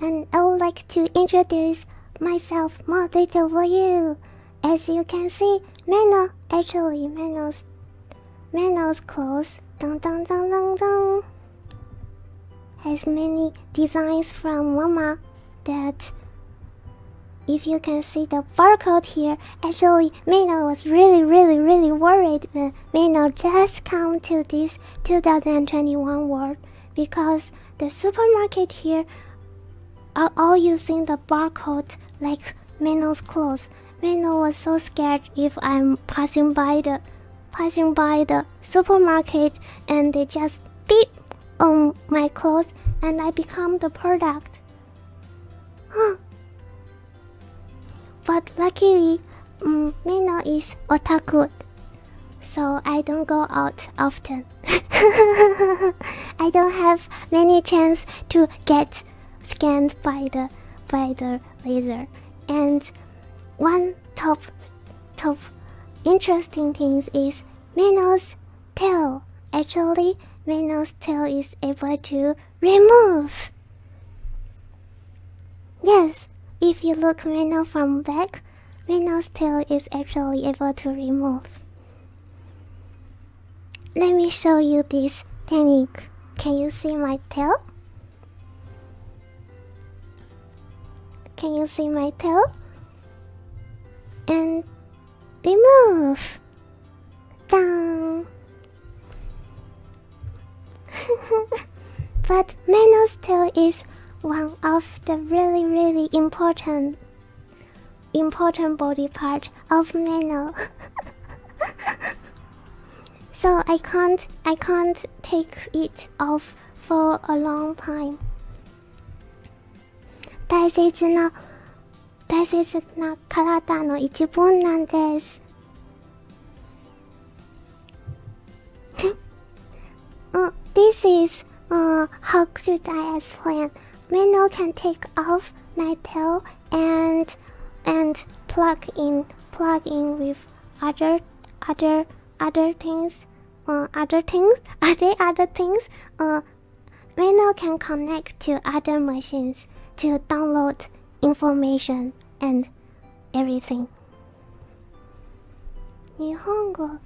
and I would like to introduce myself more detail for you. As you can see, Meno, actually Meno's clothes has many designs from Mama that if you can see the barcode here, actually Meno was really worried when Meno just come to this 2021 world because the supermarket here are all using the barcode like Meno's clothes. Meno was so scared if I'm passing by the supermarket and they just beep on my clothes and I become the product. Huh. But luckily, Meno is otaku, so I don't go out often. I don't have many chance to get scanned by the laser. And one top interesting thing is Meno's tail. Actually, Meno's tail is able to remove. Yes, if you look Meno from back, Meno's tail is actually able to remove. Let me show you this technique. Can you see my tail? Can you see my tail? And remove. Done. But Meno's tail is one of the really important body part of Meno. So I can't take it off for a long time. 大切な体の一部なんです。This is how should I explain? Meno can take off my tail and plug in with other things. Are they other things? Meno can connect to other machines to download information and everything. 日本語